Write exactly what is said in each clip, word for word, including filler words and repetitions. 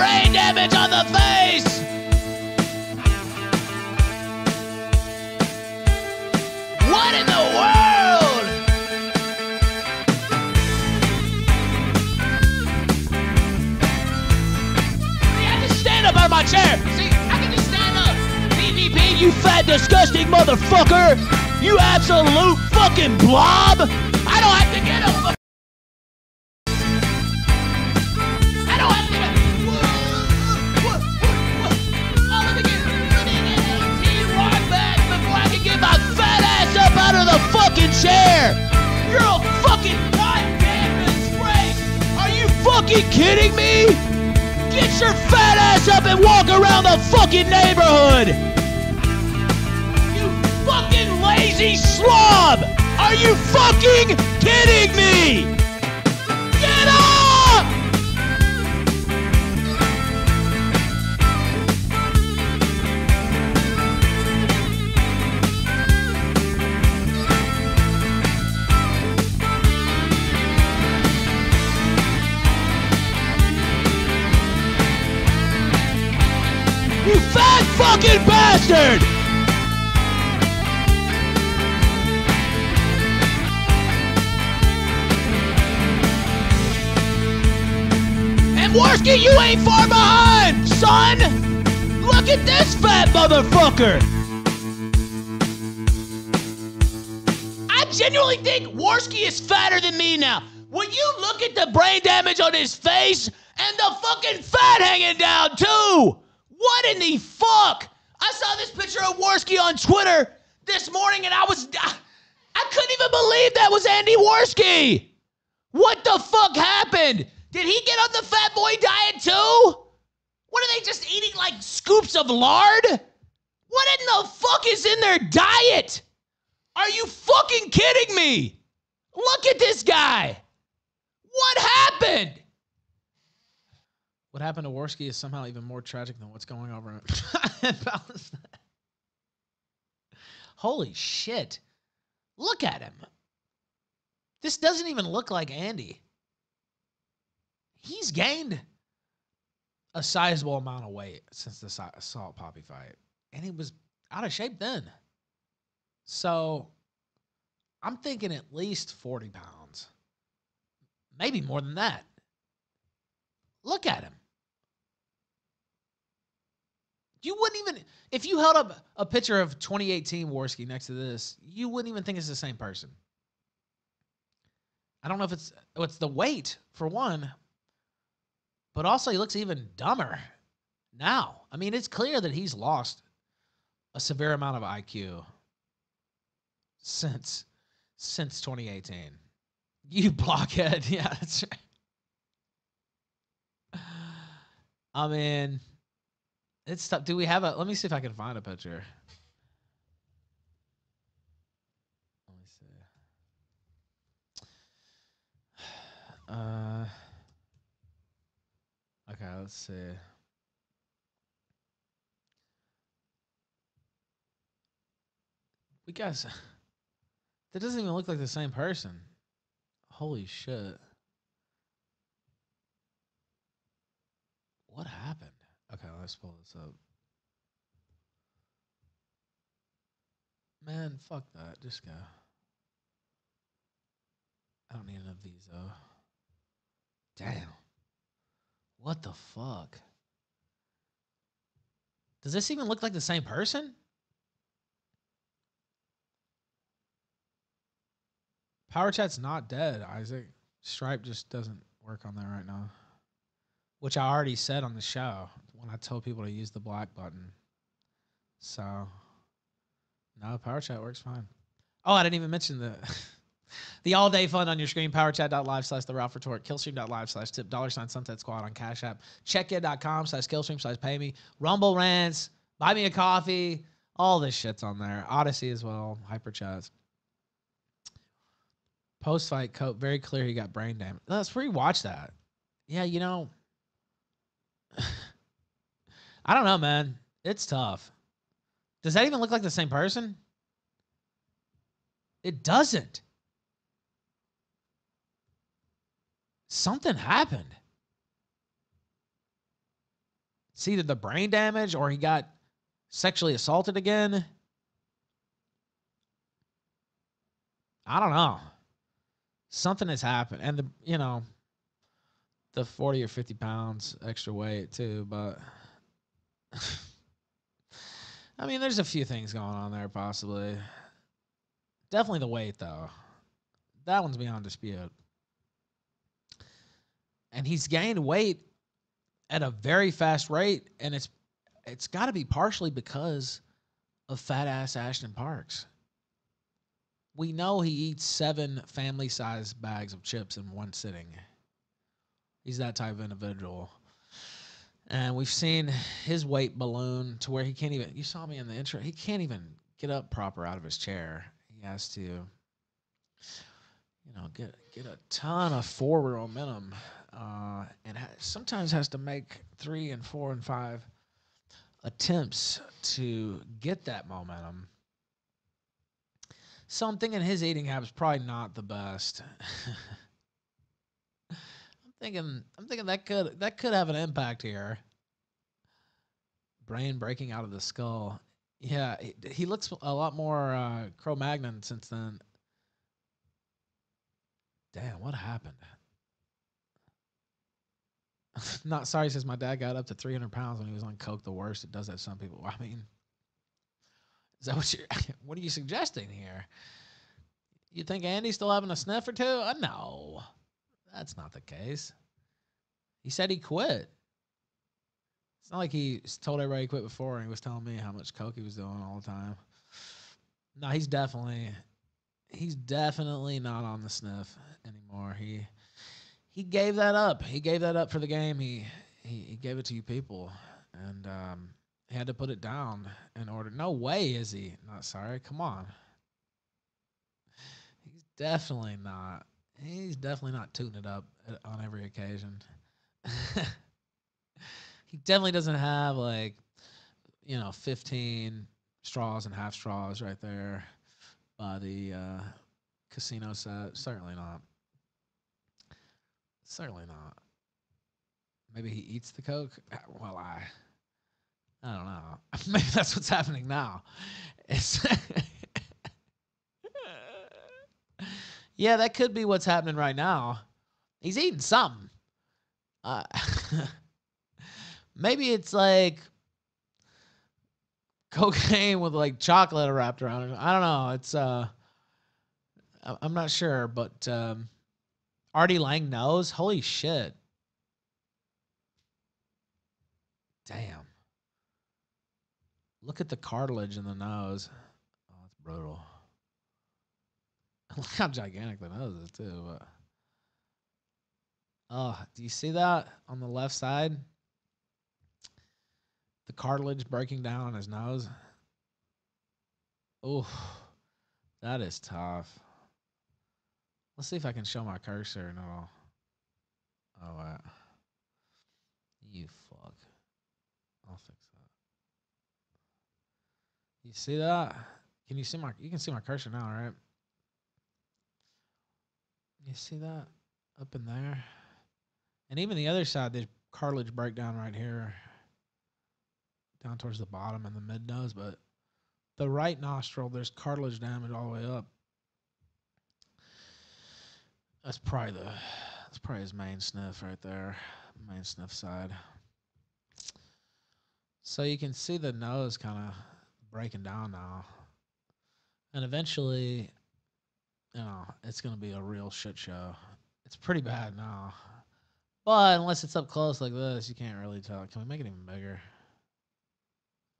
brain damage on the face. What in the world? See, I just stand up out of my chair. See, I can just stand up. B V P, you fat, disgusting motherfucker. You absolute fucking blob. I don't have to get a fuck. Chair. You're a fucking goddamn disgrace. Are you fucking kidding me? Get your fat ass up and walk around the fucking neighborhood. You fucking lazy slob. Are you fucking kidding me? Get up! You fat fucking bastard! And Warski, you ain't far behind, son! Look at this fat motherfucker! I genuinely think Warski is fatter than me now. Will you look at the brain damage on his face and the fucking fat hanging down too? What in the fuck? I saw this picture of Warski on Twitter this morning and I was, I, I couldn't even believe that was Andy Warski. What the fuck happened? Did he get on the fat boy diet too? What are they just eating like scoops of lard? What in the fuck is in their diet? Are you fucking kidding me? Look at this guy. What happened? What happened to Warski is somehow even more tragic than what's going on in Palestine. Holy shit. Look at him. This doesn't even look like Andy. He's gained a sizable amount of weight since the Salt Papi fight. And he was out of shape then. So I'm thinking at least forty pounds. Maybe more than that. Look at him. You wouldn't even, if you held up a picture of twenty eighteen Warski next to this, you wouldn't even think it's the same person. I don't know if it's, it's the weight, for one, but also he looks even dumber now. I mean, it's clear that he's lost a severe amount of I Q since, since twenty eighteen. You blockhead. Yeah, that's right. I mean, it's tough. Do we have a, let me see if I can find a picture. Let me see. Uh, okay, let's see. We guys, that doesn't even look like the same person. Holy shit. What happened? Okay, let's pull this up. Man, fuck that. Just go. I don't need a visa. Damn. What the fuck? Does this even look like the same person? Power Chat's not dead, Isaac. Stripe just doesn't work on that right now. Which I already said on the show when I told people to use the black button. So, no, Power Chat works fine. Oh, I didn't even mention the the all-day fun on your screen, powerchat.live slash the Ralph Retort, killstream.live slash tip, dollar sign Sunset Squad on Cash App, checkit.com slash killstream slash pay me, Rumble Rants, buy me a coffee, all this shit's on there. Odyssey as well, Hyper Chats. Post-fight coat, very clear he got brain damage. Let's rewatch that. Yeah, you know... I don't know, man. It's tough. Does that even look like the same person? It doesn't. Something happened. it's either the brain damage or he got sexually assaulted again. I don't know. Something has happened. And, the you know, the forty or fifty pounds extra weight too, but... I mean, there's a few things going on there, possibly. Definitely the weight, though. That one's beyond dispute. And he's gained weight at a very fast rate, and it's it's got to be partially because of fat-ass Ashton Parks. We know he eats seven family-sized bags of chips in one sitting. He's that type of individual. And we've seen his weight balloon to where he can't even... You saw me in the intro. He can't even get up proper out of his chair. He has to, you know, get get a ton of forward momentum, uh, and ha sometimes has to make three and four and five attempts to get that momentum. So I'm thinking his eating habits probably not the best. Thinking, I'm thinking that could that could have an impact here. Brain breaking out of the skull. Yeah, he, he looks a lot more uh, Cro-Magnon since then. Damn, what happened? Not sorry, says my dad got up to three hundred pounds when he was on coke. The worst. It does that to some people. I mean, is that what you're? What are you suggesting here? You think Andy's still having a sniff or two? Uh, no. That's not the case. He said he quit. It's not like he told everybody he quit before and he was telling me how much coke he was doing all the time. No, he's definitely he's definitely not on the sniff anymore. He he gave that up. He gave that up for the game. He he, he gave it to you people. And um he had to put it down in order. No way is he not sorry. Come on. He's definitely not. He's definitely not tooting it up on every occasion. He definitely doesn't have, like, you know, fifteen straws and half straws right there by the uh, casino set. Certainly not. Certainly not. Maybe he eats the coke? Well, I, I don't know. Maybe that's what's happening now. It's... Yeah, that could be what's happening right now. He's eating something. Uh, maybe it's like cocaine with like chocolate wrapped around it. I don't know. It's uh, I'm not sure, but um, Artie Lang knows. Holy shit! Damn. Look at the cartilage in the nose. Oh, that's brutal. Look how gigantic the nose is, too. But... Oh, do you see that on the left side? The cartilage breaking down on his nose. Oh, that is tough. Let's see if I can show my cursor and all. Oh, wow. You fuck. I'll fix that. You see that? Can you see my... You can see my cursor now, right? You see that up in there? And even the other side, there's cartilage breakdown right here, down towards the bottom and the mid-nose, but the right nostril, there's cartilage damage all the way up. That's probably the that's probably his main sniff right there, main sniff side. So you can see the nose kind of breaking down now. And eventually... You know, it's going to be a real shit show. It's pretty bad now. But unless it's up close like this, you can't really tell. Can we make it even bigger?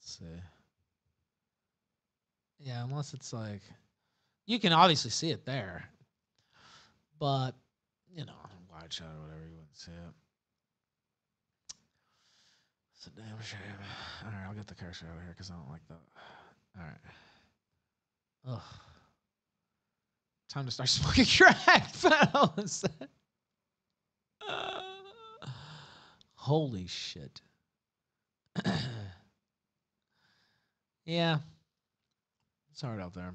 Let's see. Yeah, unless it's like... You can obviously see it there. But, you know, wide shot or whatever, you wouldn't see it. It's a damn shame. All right, I'll get the cursor over here because I don't like that. All right. Ugh. Time to start smoking crack. uh, holy shit. Yeah. It's hard out there.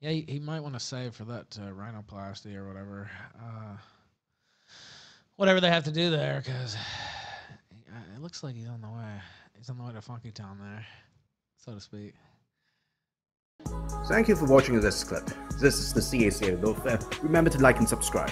Yeah, he, he might want to save for that uh, rhinoplasty or whatever. Uh, whatever they have to do there, because looks like he's on the way. He's on the way to Funky Town there, so to speak. Thank you for watching this clip. This is the C A C A Lawfare. Remember to like and subscribe.